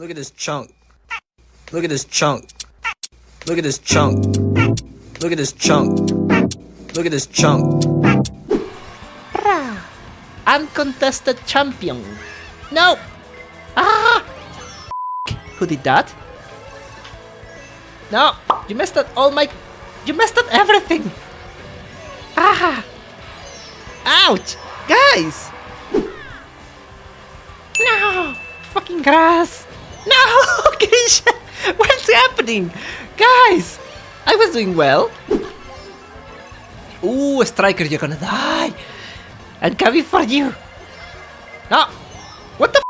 Look at this chunk. Look at this chunk. Look at this chunk. Look at this chunk. Look at this chunk. Uncontested champion. No. Ah! Who did that? No, you messed up all my. You messed up everything. Ah! Ouch, guys! No, fucking grass. No, Grisha, what's happening, guys? I was doing well. Ooh, Stryker, you're gonna die. I'm coming for you. No, what the?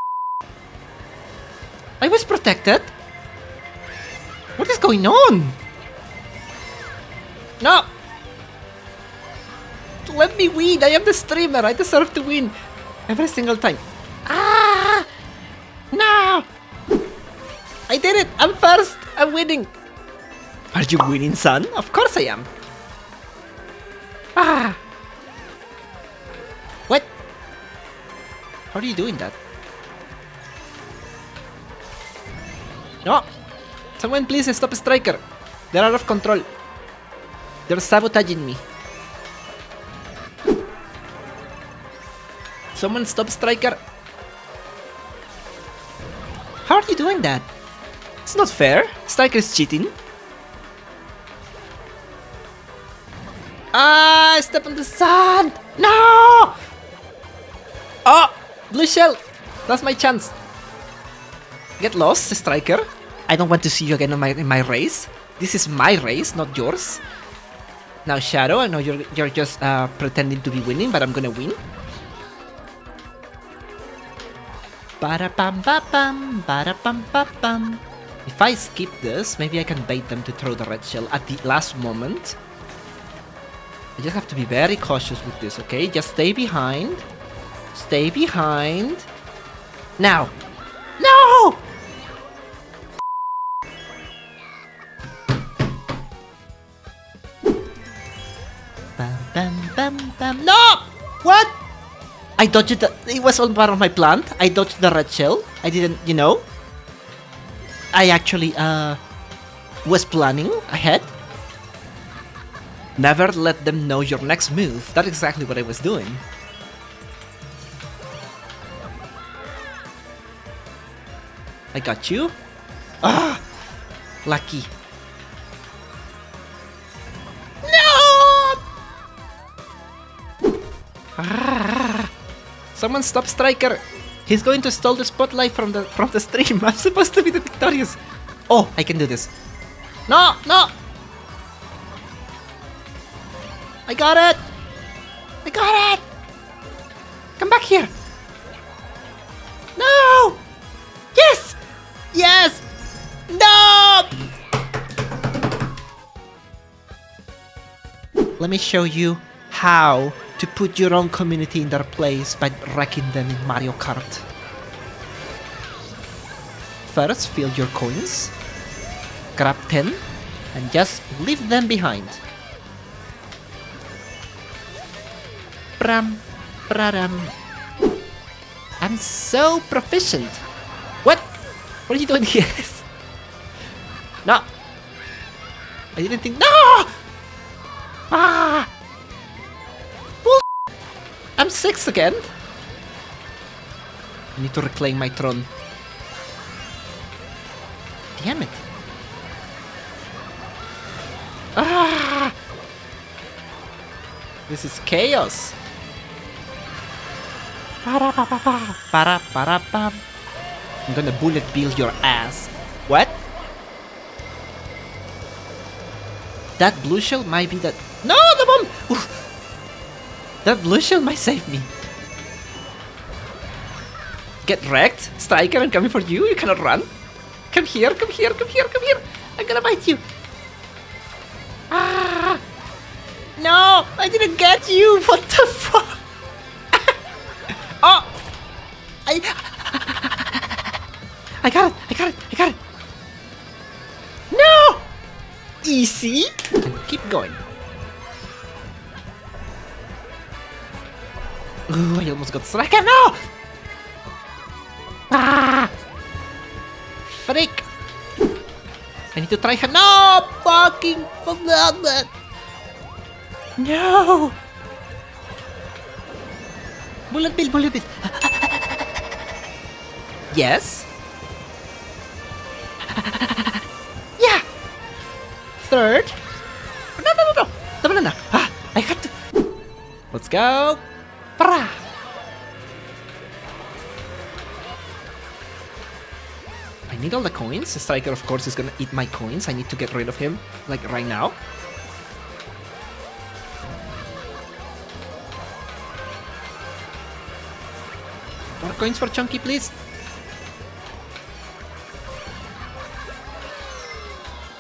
I was protected. What is going on? No! Let me win! I am the streamer! I deserve to win! Every single time. Ah! No! I did it! I'm first! I'm winning! Are you winning, son? Of course I am! Ah! What? How are you doing that? No! Someone please stop Stryker! They're out of control! They're sabotaging me. Someone stop Stryker. How are you doing that? It's not fair. Stryker is cheating. Ah, step on the sand. No! Oh, blue shell. That's my chance. Get lost, Stryker. I don't want to see you again in my race. This is my race, not yours. Now Shadow, I know you're just pretending to be winning, but I'm gonna win. Ba-da-bam-ba-bam, ba-da-bam-ba-bam. If I skip this, maybe I can bait them to throw the red shell at the last moment. I just have to be very cautious with this, okay? Just stay behind. Stay behind. Now. No! Bam, bam, bam. No! What? I dodged the. It was all part of my plan. I dodged the red shell. I didn't, you know. I actually was planning ahead. Never let them know your next move. That's exactly what I was doing. I got you. Ah! Lucky. Someone stop Stryker! He's going to steal the spotlight from the stream. I'm supposed to be the victorious. Oh, I can do this. No, no! I got it! I got it! Come back here! No! Yes! Yes! No! Let me show you how to put your own community in their place by wrecking them in Mario Kart. First, fill your coins, grab 10, and just leave them behind. Bram, bram. I'm so proficient. What? What are you doing here? No. I didn't think. No! Ah! I'm 6 again. I need to reclaim my throne. Damn it. Ah! This is chaos. I'm gonna bullet bill your ass. What? That blue shell might be that. No, the bomb! Oof. That blue shell might save me. Get wrecked, Stryker, I'm coming for you, you cannot run. Come here, come here, come here, come here. I'm gonna bite you. Ah! No, I didn't get you, what the fuck? Oh! I got it, I got it, I got it. No! Easy. Keep going. Ooh, I almost got Stryker. No! Ah! Freak! I need to try him. No! Fucking that! No! Bullet bill, bullet bill. Yes? Yeah! Third? No, no, no, no! The banana! Ah, I had to... Let's go! Para! I need all the coins. The Stryker, of course, is gonna eat my coins. I need to get rid of him, like, right now. More coins for Chunky, please!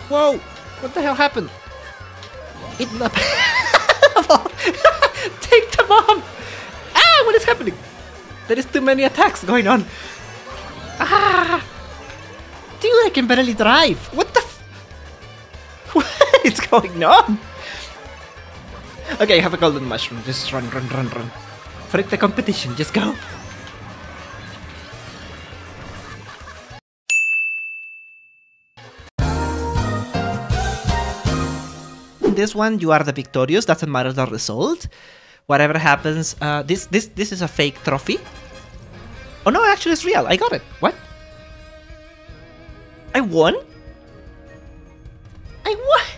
Whoa! What the hell happened? Eat the... Take the bomb! Ah! What is happening? There is too many attacks going on! Ah! Dude, I can barely drive! What the f... What is going on? Okay, I have a golden mushroom. Just run, run, run, run. Forget the competition, just go! This one, you are the victorious. Doesn't matter the result. Whatever happens, this is a fake trophy. Oh no, actually it's real. I got it. What? I won? I won.